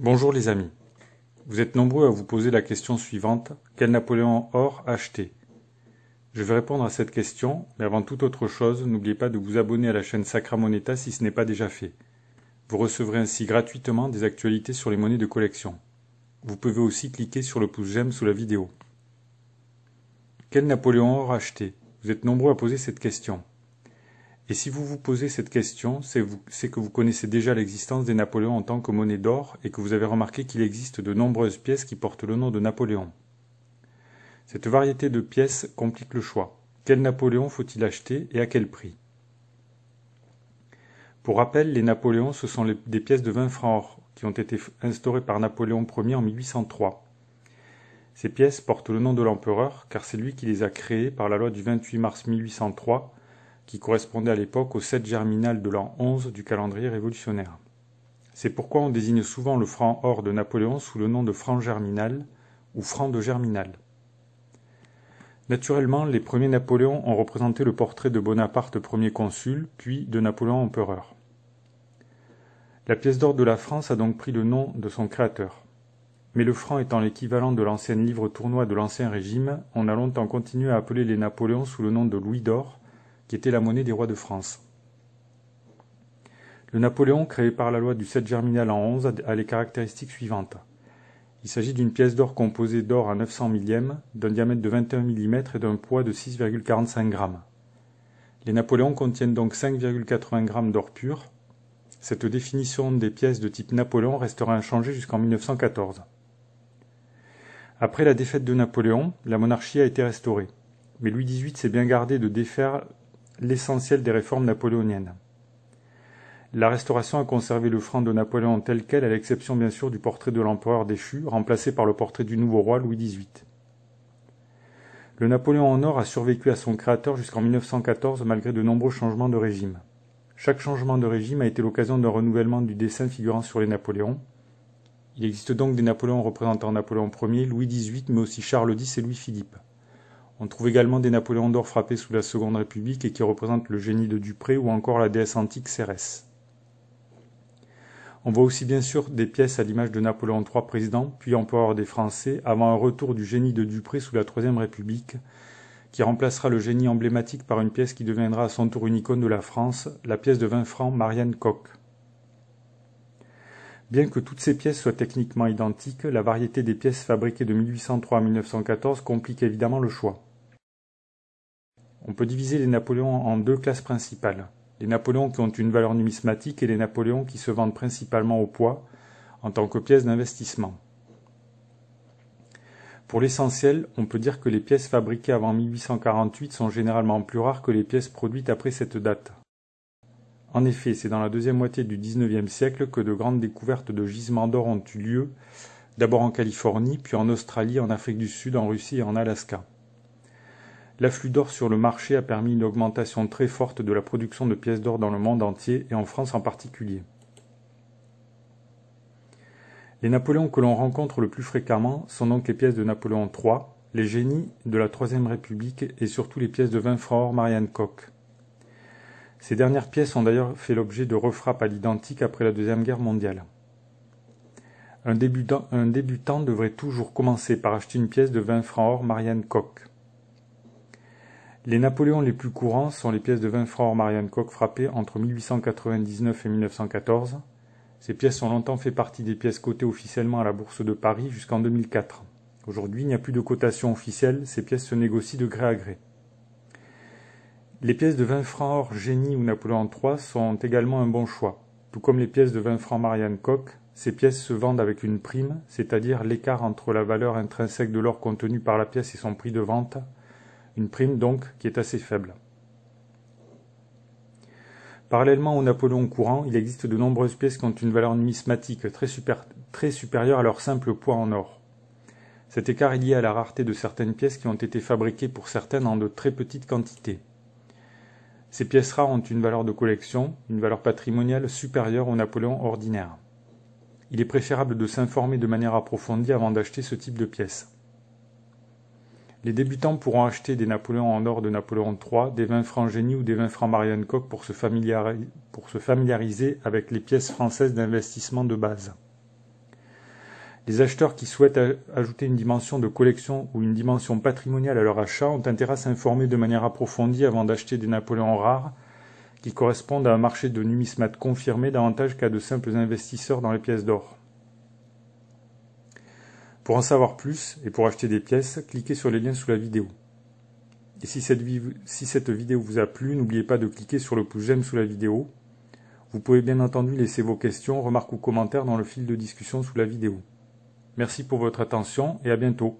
Bonjour les amis. Vous êtes nombreux à vous poser la question suivante, quel Napoléon or acheter? Je vais répondre à cette question, mais avant toute autre chose, n'oubliez pas de vous abonner à la chaîne Sacra Moneta si ce n'est pas déjà fait. Vous recevrez ainsi gratuitement des actualités sur les monnaies de collection. Vous pouvez aussi cliquer sur le pouce j'aime sous la vidéo. Quel Napoléon or acheter? Vous êtes nombreux à poser cette question. Et si vous vous posez cette question, c'est que vous connaissez déjà l'existence des Napoléons en tant que monnaie d'or et que vous avez remarqué qu'il existe de nombreuses pièces qui portent le nom de Napoléon. Cette variété de pièces complique le choix. Quel Napoléon faut-il acheter et à quel prix? Pour rappel, les Napoléons, ce sont des pièces de 20 francs or qui ont été instaurées par Napoléon Ier en 1803. Ces pièces portent le nom de l'empereur car c'est lui qui les a créées par la loi du 28 mars 1803 qui correspondait à l'époque au 7 germinal de l'an 11 du calendrier révolutionnaire. C'est pourquoi on désigne souvent le franc or de Napoléon sous le nom de franc germinal ou franc de germinal. Naturellement, les premiers Napoléons ont représenté le portrait de Bonaparte premier consul, puis de Napoléon empereur. La pièce d'or de la France a donc pris le nom de son créateur. Mais le franc étant l'équivalent de l'ancienne livre tournois de l'Ancien Régime, on a longtemps continué à appeler les Napoléons sous le nom de Louis d'Or, qui était la monnaie des rois de France. Le Napoléon, créé par la loi du 7 germinal en 11, a les caractéristiques suivantes. Il s'agit d'une pièce d'or composée d'or à 900 millièmes, d'un diamètre de 21 mm et d'un poids de 6,45 g. Les Napoléons contiennent donc 5,80 g d'or pur. Cette définition des pièces de type Napoléon restera inchangée jusqu'en 1914. Après la défaite de Napoléon, la monarchie a été restaurée. Mais Louis XVIII s'est bien gardé de défaire l'essentiel des réformes napoléoniennes. La Restauration a conservé le franc de Napoléon tel quel, à l'exception bien sûr du portrait de l'empereur déchu, remplacé par le portrait du nouveau roi Louis XVIII. Le Napoléon en or a survécu à son créateur jusqu'en 1914 malgré de nombreux changements de régime. Chaque changement de régime a été l'occasion d'un renouvellement du dessin figurant sur les Napoléons. Il existe donc des Napoléons représentant Napoléon Ier, Louis XVIII, mais aussi Charles X et Louis-Philippe. On trouve également des Napoléons d'or frappés sous la Seconde République et qui représentent le génie de Dupré ou encore la déesse antique Cérès. On voit aussi bien sûr des pièces à l'image de Napoléon III président, puis empereur des Français, avant un retour du génie de Dupré sous la Troisième République, qui remplacera le génie emblématique par une pièce qui deviendra à son tour une icône de la France, la pièce de 20 francs Marianne Coq. Bien que toutes ces pièces soient techniquement identiques, la variété des pièces fabriquées de 1803 à 1914 complique évidemment le choix. On peut diviser les Napoléons en deux classes principales. Les Napoléons qui ont une valeur numismatique et les Napoléons qui se vendent principalement au poids en tant que pièces d'investissement. Pour l'essentiel, on peut dire que les pièces fabriquées avant 1848 sont généralement plus rares que les pièces produites après cette date. En effet, c'est dans la deuxième moitié du XIXe siècle que de grandes découvertes de gisements d'or ont eu lieu, d'abord en Californie, puis en Australie, en Afrique du Sud, en Russie et en Alaska. L'afflux d'or sur le marché a permis une augmentation très forte de la production de pièces d'or dans le monde entier et en France en particulier. Les Napoléons que l'on rencontre le plus fréquemment sont donc les pièces de Napoléon III, les génies de la Troisième République et surtout les pièces de 20 francs or Marianne Coq. Ces dernières pièces ont d'ailleurs fait l'objet de refrappes à l'identique après la Deuxième Guerre mondiale. Un débutant devrait toujours commencer par acheter une pièce de 20 francs or Marianne Coq. Les Napoléons les plus courants sont les pièces de 20 francs or Marianne Coq frappées entre 1899 et 1914. Ces pièces ont longtemps fait partie des pièces cotées officiellement à la Bourse de Paris jusqu'en 2004. Aujourd'hui, il n'y a plus de cotation officielle, ces pièces se négocient de gré à gré. Les pièces de 20 francs or Génie ou Napoléon III sont également un bon choix. Tout comme les pièces de 20 francs Marianne Coq, ces pièces se vendent avec une prime, c'est-à-dire l'écart entre la valeur intrinsèque de l'or contenue par la pièce et son prix de vente, une prime donc qui est assez faible. Parallèlement au Napoléon courant, il existe de nombreuses pièces qui ont une valeur numismatique très supérieure à leur simple poids en or. Cet écart est lié à la rareté de certaines pièces qui ont été fabriquées pour certaines en de très petites quantités. Ces pièces rares ont une valeur de collection, une valeur patrimoniale supérieure au Napoléon ordinaire. Il est préférable de s'informer de manière approfondie avant d'acheter ce type de pièces. Les débutants pourront acheter des Napoléons en or de Napoléon III, des 20 francs Génie ou des 20 francs Marianne Coq pour se familiariser avec les pièces françaises d'investissement de base. Les acheteurs qui souhaitent ajouter une dimension de collection ou une dimension patrimoniale à leur achat ont intérêt à s'informer de manière approfondie avant d'acheter des Napoléons rares qui correspondent à un marché de numismates confirmé davantage qu'à de simples investisseurs dans les pièces d'or. Pour en savoir plus et pour acheter des pièces, cliquez sur les liens sous la vidéo. Et si cette vidéo vous a plu, n'oubliez pas de cliquer sur le pouce j'aime sous la vidéo. Vous pouvez bien entendu laisser vos questions, remarques ou commentaires dans le fil de discussion sous la vidéo. Merci pour votre attention et à bientôt.